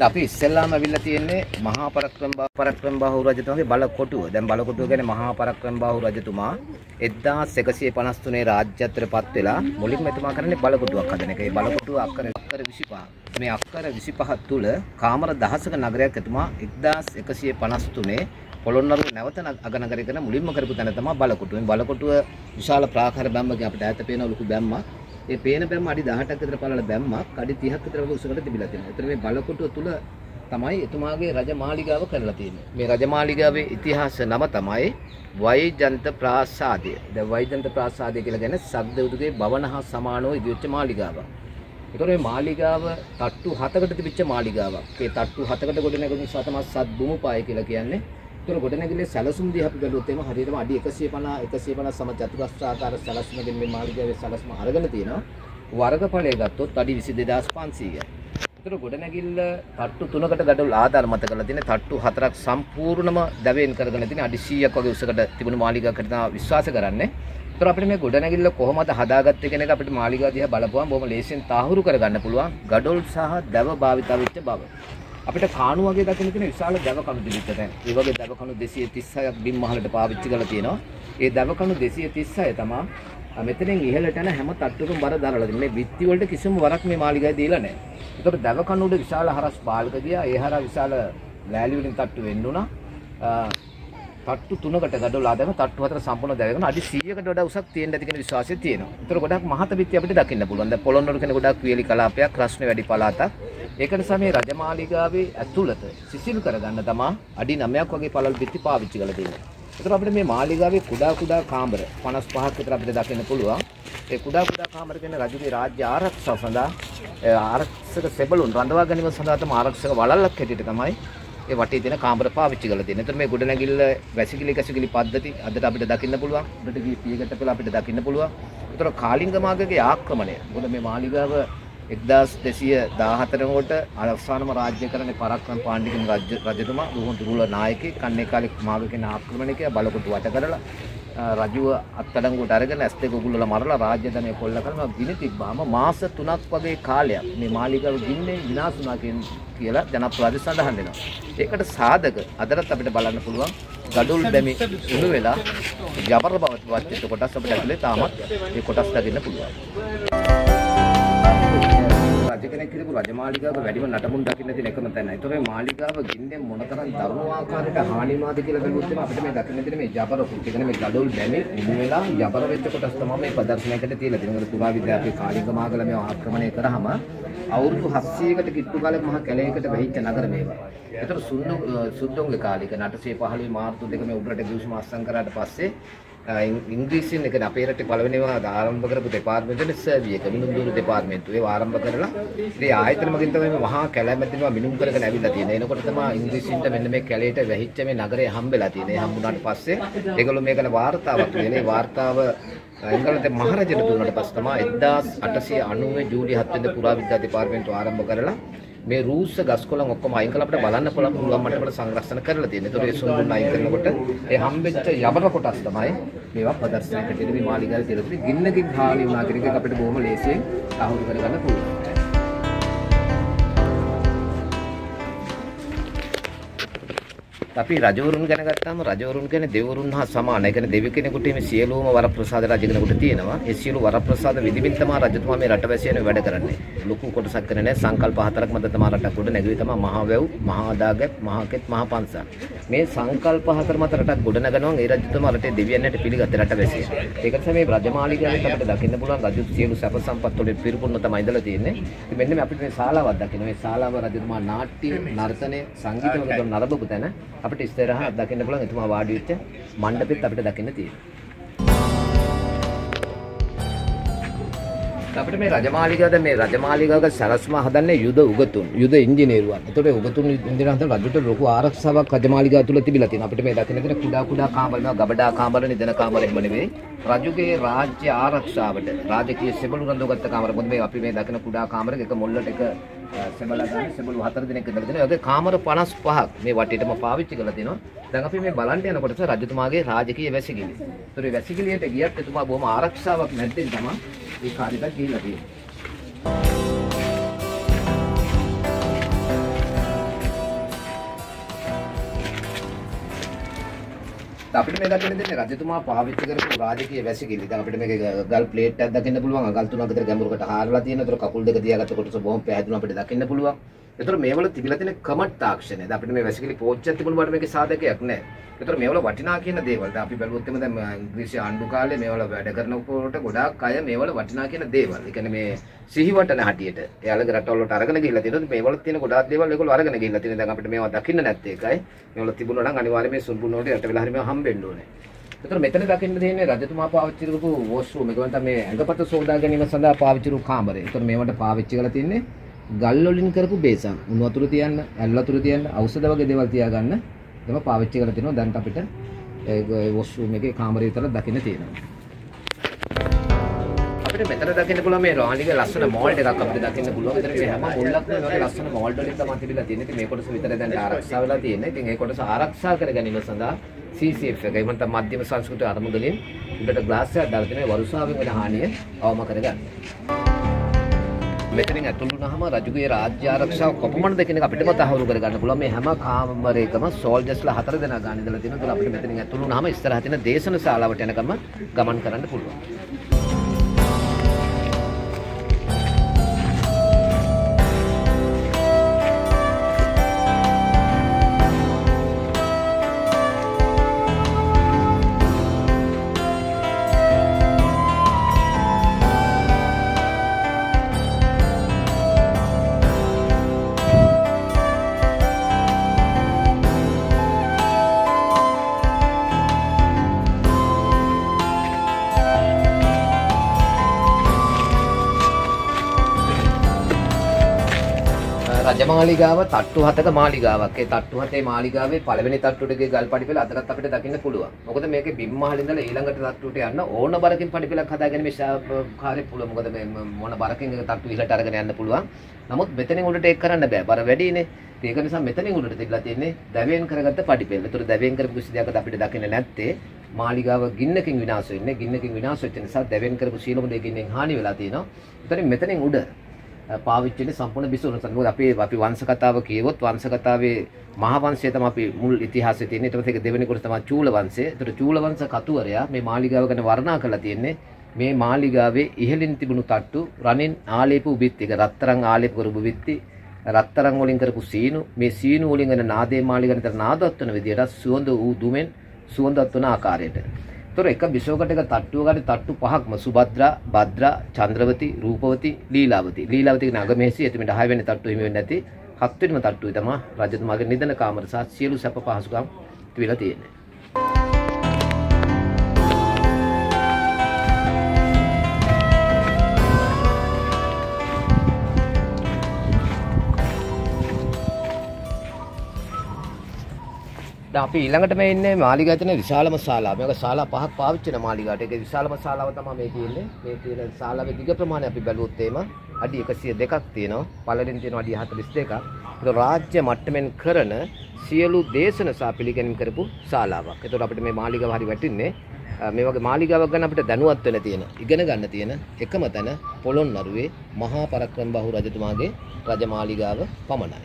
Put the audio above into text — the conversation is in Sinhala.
Tapi ඉස්සෙල්ලාම අවිල්ලා තියෙන්නේ මහා පරාක්‍රමබාහු රජතුමාගේ බලකොටුව. දැන් බලකොටුව කියන්නේ මහා පරාක්‍රමබාහු රජතුමා 1153 රාජ්‍යත්‍රපත් වෙලා මුලින්ම එතුමා කරන්නේ බලකොටුවක් හදන එක. ඒ බලකොටුව අක්කර 25. මේ අක්කර 25 තුල කාමර දහසක නගරයක් එතුමා 1153 පොළොන්නරුව නැවත අගනගරය කරන මුලින්ම කරපු තැන තමයි බලකොටුව. මේ බලකොටුව විශාල ප්‍රාකාර බැම්මකින් අපිට ඈත පේන ලොකු බැම්මක්. ඒ පේන බැම්ම අඩි 18ක් විතර පළල බැම්මක් අඩි 30ක් විතර වගේ උසකට තිබිලා තියෙනවා. ඒතර මේ බලකොටුව තුල තමයි එතුමාගේ රජමාලිගාව කරලා තියෙන්නේ. මේ රජමාලිගාවේ ඉතිහාස නම තමයි වෛජන්ත ප්‍රාසාදය. දැන් වෛජන්ත ප්‍රාසාදය කියලා කියන්නේ සද්දවුදුගේ භවන හා සමානව ඉදිරිච්ච මාලිගාවක්. ඒතර මේ මාලිගාව තට්ටු 7කට තිබිච්ච මාලිගාවක්. ඒ තට්ටු 7කට ගොඩනැගුණු නිසා තමයි සද්දුමුපාය කියලා කියන්නේ. ඒතර ගොඩනැගිල්ලේ සැලසුම් දිහා අපි ගලුවොත් එහෙම හරියටම අඩි 150 150 සම චතුරස්‍රාකාර සැලසුමකින් මේ මාලිගාවේ සැලසුම අරගෙන තියෙනවා. වර්ගඵලය ගත්තොත් අඩි 22500යි. ඒතර ගොඩනැගිල්ල තට්ටු 3කට ගැටළු ආධාර මත කරලා තියෙන තට්ටු 4ක් සම්පූර්ණම දැවෙන් කරගෙන තියෙන අඩි 100ක් වගේ උසකට තිබුණු මාලිගාවකට තමයි විශ්වාස කරන්නේ. ඒතර අපිට මේ ගොඩනැගිල්ල කොහොමද හදාගත්තේ කියන එක අපිට මාලිගාව දිහා බලපුවාම බොහොම ලේසියෙන් තාහුරු කරගන්න පුළුවන්. ගැටළු සහ දැව භාවිතා වෙච්ච බව. අපිට කාණු වගේ දකින්න තියෙන විශාල දව කණු දෙකක් දැන්. ඒ වගේ දව කණු 236ක් බිම් මහලට පාවිච්චි කරලා තියෙනවා. ඒ දව කණු 236 තමයි මෙතනින් ඉහළට යන හැම තට්ටුවකම බර දරලා තියෙන්නේ. මේ විත්ති වලට කිසිම වරක් මේ මාලිගාවේ දීලා නැහැ. ඒතකොට දව කණු වල විශාල හරස් පාලක ගියා. ඒ හරහා විශාල ලෑලි වලින් තට්ටු වෙන්න උනා. තට්ටු 3කට ගඩොලා දැම තට්ටු 4 සම්පූර්ණ දැවගෙන අඩි 100කට වඩා උසක් තියෙන්න ඇති කියන විශ්වාසය තියෙනවා. ඒතකොට ගොඩක් මහත විත්ති අපිට දකින්න පුළුවන්. දැන් පොළොන්නරු කෙන ගොඩක් වියලි කලාපයක් රස්නේ වැඩි පළාතක්. ඒක නිසා මේ රජමාලිගාවේ ඇතුළත සිසිල් කරගන්න තමයි අඩි 9ක් වගේ පළල් බිත්ති පාවිච්චි කරලා තියෙන්නේ. ඒතර අපිට මේ මාලිගාවේ කුඩා කුඩා කාමර 55ක් විතර අපිට දකින්න පුළුවන්. ඒ කුඩා කුඩා කාමර කියන්නේ රජුගේ රාජ්‍ය ආරක්ෂාව සඳහා ආරක්ෂක සෙබළුන් රඳවා ගැනීම සඳහා තම ආරක්ෂක වළල්ලක් හැටියට තමයි ඒ වටේ තියෙන කාමර පාවිච්චි කරලා තියෙන්නේ. ඒතර මේ ගොඩනැගිල්ල වැසිකිලි පද්ධති අදට අපිට දකින්න පුළුවන්. උඩට ගිහී පියකට පෙළ අපිට දකින්න පුළුවන්. ඒතර කාලිංග මාර්ගයේ ආක්‍රමණය. මොකද මේ මාලිගාව 1214 කට අවසානම රාජ්‍ය කරන්නේ පරාක්‍රම පාණ්ඩිකන් රජතුමා දුරුල නායකයෙක් කන්නේ කාලේ මාර්ගකෙන ආක්‍රමණයක බලකොටු වට කරලා රජුව අත්අඩංගුවට අරගෙන ඇස් දෙක උගුල්වල මරලා රාජ්‍ය ධනය කොල්ල කරලා ගිනි තිබ්බාම මාස 3ක් වගේ කාලයක් මේ මාලිගාව ගින්නේ විනාශ වුණා කියලා ජනප්‍රවාද සඳහන් වෙනවා. ඒකට සාධක අදටත් අපිට බලන්න පුළුවන් gadul බැමි උඩු වෙලා ජබර බවත් කොටස් අපිට ඇතුලේ තාමත් මේ කොටස් දකින්න පුළුවන්. රජ කෙනෙක් හිටපු රජමාලිගාවක වැඩිම නටබුන් දකින්න තියෙන එකම තැන. ඒතර මේ මාලිගාව ගින්නෙන් මොනතරම් දරුණු ආකාරයකට හානි වුණාද කියලා බැලුවොත් එම අපිට මේ දකින්න තියෙන මේ ජබර කුටි කියන්නේ මේ gadol බැමි ඉන්න වෙලා ජබර වෙච්ච කොටස් තමයි මේ ප්‍රදර්ශනයකට තියලා තියෙන්නේ. මොකද පුරා විද්‍යාවේ කාලිංග මාගල මේ ආක්‍රමණය කරාම අවුරුදු 700කට කිට්ටු කාලේ මහ කැලේකට වෙහිච්ච නගර මේවා. ඒතර සුද්දෝන්ගේ කාලික 915 මාර්තු 2 මේ උඩරට ගිවිසුම අත්සන් කරාට පස්සේ ඉංග්‍රීසියෙන් එකද අපේ රටේ පළවෙනිම ආරම්භ කරපු දෙපාර්තමේන්තුව සර්විය එක මිනුම්දූර දෙපාර්තමේන්තුව. ඒව ආරම්භ කරලා ඉතින් ආයතන මගින් තමයි මේ මහා කැලෑමැදිනවා මිනුම් කරගෙන ඇවිල්ලා තියෙන්නේ. එනකොට තමයි ඉංග්‍රීසින්ට මෙන්න මේ කැලේට වැහිච්ච මේ නගරය හම්බෙලා තියෙන්නේ. හම්බුණාට පස්සේ ඒගොල්ලෝ මේකන වාර්තාවක් වෙනේ. වාර්තාව එංගලන්තේ මහරජයට දුන්නාට පස්සේ තමයි 1890 ජූලි 7 වෙනිදා පුරාවිද්‍යා දෙපාර්තමේන්තුව ආරම්භ කරලා මේ රූස්ස ගස්කොළන් ඔක්කොම අයින් කරලා අපිට බලන්න පුළුවන් මට්ටමට සංරක්ෂණ කරලා තියෙනවා. ඒතකොට ඒ සොඳුන් අයින් කරනකොට ඒ හම්බෙච්ච යබර කොටස් තමයි මේවා ප්‍රදර්ශනයකට ඉදිරි මාලිගාවේ තියලා ගින්නකින් හානි වුණා කියන එක අපිට බොහොම ලේසියෙන් අහුරු කරගන්න පුළුවන්. අපි රජවරුන් ගැන ගත්තාම රජවරුන් කියන්නේ දෙවරුන් හා සමානයි. ඒ කියන්නේ දෙවි කෙනෙකුට මේ සියලුම වරප්‍රසාද රජ කෙනෙකුට තියෙනවා. ඒ සියලු වරප්‍රසාද විදිමින් තමයි රජතුමා මේ රට වැසියන වැඩ කරන්නේ. ලොකු කොටසක් කරන්නේ නැහැ. සංකල්ප 4ක් මත තමයි රටක් ගොඩ නැගුවේ. තමයි මහා වැව්, මහා දාගැබ්, මහා කෙත්, මහා පන්සල්. මේ සංකල්ප 4 මත රටක් ගොඩ නගනවා. ඒ රජතුමා රටේ දෙවියන් හැට පිළිගත්ත රට වැසියන. ඒක නිසා මේ රජමාලිගාවේ අපිට දකින්න පුළුවන් රජු සියලු සැප සම්පත් වලින් පිරිපුන්න තමයි ඉඳලා තියෙන්නේ. ඉතින් මෙන්න මේ අපිට මේ ශාලාවක් දකින්න. මේ ශාලාව රජතුමා නාට්‍ය, නර්තනය, සංගීත වගේ නරඹපු තැන අපිට ඉස්සරහා දකින්න පුළුවන් එතුමා වාඩි වෙච්ච මණ්ඩපෙත් අපිට දකින්න තියෙනවා. අපිට මේ රජමාලිගාවද මේ රජමාලිගාවක සරස්ම හදන්නේ යුද උගතුන් යුද ඉංජිනේරුවන්. ඒතකොට උගතුන් ඉංජිනේරුවන් රජුට ලොකු ආරක්ෂාවක් රජමාලිගාව තුල තිබිලා තියෙනවා. අපිට මේ දකින්න තියෙන කුඩා කුඩා කාමර, ගබඩා කාමර, නිදන කාමර එහෙම නෙවෙයි. රජුගේ රාජ්‍ය ආරක්ෂාවට රාජකීය සෙබළු රඳවගත්ත කාමර. මොකද මේ අපි මේ දකින කුඩා කාමරක එක මොල්ලට එක සෙබලා ගන්න සෙබළු 4 දිනක ඉඳලා දෙනවා. ඒකේ කාමර 55ක් මේ වටේටම පාවිච්චි කරලා දෙනවා. දැන් අපි මේ බලන්න යනකොට රජතුමාගේ රාජකීය වැසිකිළිය. ඒතර වැසිකිළියට ගියත් එතුමා බොහොම ආරක්ෂාවක් නැද්දෙන් තමයි මේ කාර්යයක් ගිහිලා තියෙන්නේ. අපිට මේ දකින්න දෙන්නේ රජතුමා පාවිච්චි කරපු රාජකීය වැසිකිලි. දැන් අපිට මේක ගල් ප්ලේට් එකක් දකින්න පුළුවන්. ගල් තුනක් විතර ගැඹුරකට හාරලා තියෙන. ඒතර කකුල් දෙක තියාගත්ත කොටස බොහොම පැහැදිලිව අපිට දකින්න පුළුවන්. ඒතර මේවල තිබිලා තියෙන කමට් තාක්ෂණය. දැන් අපිට මේ වැසිකිලි පෝච්චියක් තිබුණ බාට මේකේ සාධකයක් නැහැ. ඒතර මේවල වටිනා කියන දේවල්. දැන් අපි බලුවොත් එමෙ දැන් ඉංග්‍රීසි ආණ්ඩු කාලේ මේවල වැඩ කරනකොට ගොඩාක් අය මේවල වටිනා කියන දේවල්. ඒ කියන්නේ මේ සිහිවටන හැටියට එයාලගේ රටවල් වලට අරගෙන ගිහිල්ලා තියෙනවා. මේවල තියෙන ගොඩාක් දේවල් ඒගොල්ලෝ අරගෙන ගිහිල්ලා තියෙනවා. දැන් අපිට මේවා දකින්න නැත්තේ ඒකයි. මේවල තිබුණා නම් අනිවාර්යයෙන් මේ සුන්බුන වලට යට වෙලා හරි මේවා හම්බෙන්න ඕනේ. ඒතර මෙතන දකින්න දෙන්නේ රජතුමා පාවිච්චි කරපු වොෂ්රූම්. ඒක වන්ට මේ ඇඟපත සෝදා ගැනීම සඳහා පාවිච්චි කරපු කාමරය. ඒතර මේවට පාවිච්චි කරලා තින්නේ ගල් වලින් කරපු බේසන්. උණු වතුර තියන්න, ඇල් වතුර තියන්න, ඖෂධ වගේ දේවල් තියාගන්න. ඒවා පාවිච්චි කරලා තිනවා. දැන් අපිට ඒ වොෂ්රූම් එකේ කාමරය විතර දකින්න තියෙනවා. මෙතන දකින්න පුළුවන් මේ රාණික ලස්සන මෝල් එකක් අපිට දකින්න පුළුවන්. මෙතන මේ හැම මොල්ලක්ම වගේ ලස්සන මෝල් වලින් තමයි තිබිලා තියෙන්නේ. ඉතින් මේ කොටස විතරයි දැන් ආරක්ෂා වෙලා තියෙන්නේ. ඉතින් මේ කොටස ආරක්ෂා කර ගැනීම සඳහා CCF එකයි මන්ත මධ්‍යම සංස්කෘතික අරමුදලින් උඩට ග්ලාස් එකක් දාලා තියෙනවා. වරුසාවෙන් වෙන හානිය අවම කරගන්න. මෙතනින් ඇතුළු වුණාම රජුගේ රාජ්‍ය ආරක්ෂාව කොපමණද කියන එක අපිටම තහවුරු කරගන්න පුළුවන්. මේ හැම කාමරයකම සෝල්ජර්ස්ලා 4 දෙනා ගන්න ඉඳලා තියෙනවා. ඒතකොට අපිට මෙතනින් ඇතුළු වුණාම ඉස්සරහ තියෙන දේශන ශාලාවට යනකම ගමන් කරන්න පුළුවන්. මාලිගාව තට්ටු 7ක මාලිගාවක්. ඒ තට්ටු 7 මාලිගාවේ පළවෙනි තට්ටුවට ගිය ගල් පඩිපෙළ අදටත් අපිට දකින්න පුළුවන්. මොකද මේකේ බිම් මහල ඉඳලා ඊළඟට තට්ටුවට යන්න ඕන බරකින් පඩිපෙළක් හදාගෙන මේ කාර්යය පුළුවන්. මොකද මේ මොන බරකින් එක තට්ටු ඉහළට අරගෙන යන්න පුළුවන්. නමුත් මෙතනින් උඩට ඒක කරන්න බෑ. බර වැඩිනේ. ඒක නිසා මෙතනින් උඩට තිබිලා තියෙන්නේ දැවෙන් කරගත්ත පඩිපෙළ. ඒතර දැවෙන් කරපු කිසි දෙයක්වත් අපිට දකින්න නැත්තේ. මාලිගාව ගින්නකින් විනාශ වෙන්නේ. ගින්නකින් විනාශ වෙච්ච නිසා දැවෙන් කරපු සීලම දෙකකින් හානි වෙලා තියෙනවා. ඒතරින් මෙතනින් උඩ පාවිච්චි වෙන සම්පූර්ණ බිසෝරස. මොකද අපි වංශ කතාව කියවොත් වංශ කතාවේ මහා වංශය තමයි අපි මුල් ඉතිහාසයේ තියෙන්නේ. ඊට පස්සේ ඒක දෙවෙනි කොටස තමයි චූල වංශය. ඒතර චූල වංශ කතුවරයා මේ මාලිගාව ගැන වර්ණනා කරලා තියෙන්නේ මේ මාලිගාවේ ඉහළින් තිබුණු තට්ටු රණින් ආලේප උබිත් එක රත්තරන් ආලේප කරපු බිත්ති රත්තරන් වලින් කරපු සීනු මේ සීනු වලින් වෙන නාදේ මාලිගාවට නාදවත් වෙන විදියට සුවඳ වූ දුමෙන් සුවඳවත් වෙන ආකාරයට. ඒතර එක බිසෝකට එක තට්ටුව ගන්න තට්ටු පහක්ම සුබද්‍රා භද්‍රා චන්ද්‍රවති රූපවති ලීලාවති ලීලාවති කියන අගමෙහිසි එතෙමෙට 10 වෙනි තට්ටුව හිමි වෙන්නේ නැති 7 වෙනිම තට්ටුවේ තමයි රජතුමාගේ නිදන කාමර සහ සියලු සැප පහසුකම් තිබිලා තියෙන්නේ. අපි ඊළඟට මේ ඉන්නේ මාලිගාවේ තියෙන විශාලම ශාලාව. මේක ශාලා පහක් පාවිච්චි වෙන මාලිගාවට. ඒකේ විශාලම ශාලාව තමයි මේ කියන්නේ. මේ තියෙන ශාලාවේ දිග ප්‍රමාණය අපි බැලුවොත් එීම අඩි 102ක් තියෙනවා. පළලෙන් තියෙනවා අඩි 42ක්. ඒක රාජ්‍ය මට්ටමින් කරන සියලු දේශන සහ පිළිගැනීම් කරපු ශාලාවක්. ඒතකොට අපිට මේ මාලිගාව හරි වැටින්නේ. මේ වගේ මාලිගාවක් ගන්න අපිට දැනුවත් වෙලා තියෙන, ඉගෙන ගන්න තියෙන එකම තැන පොළොන්නරුවේ මහා පරක්‍රමබාහු රජතුමාගේ රජ මාලිගාව පමණයි.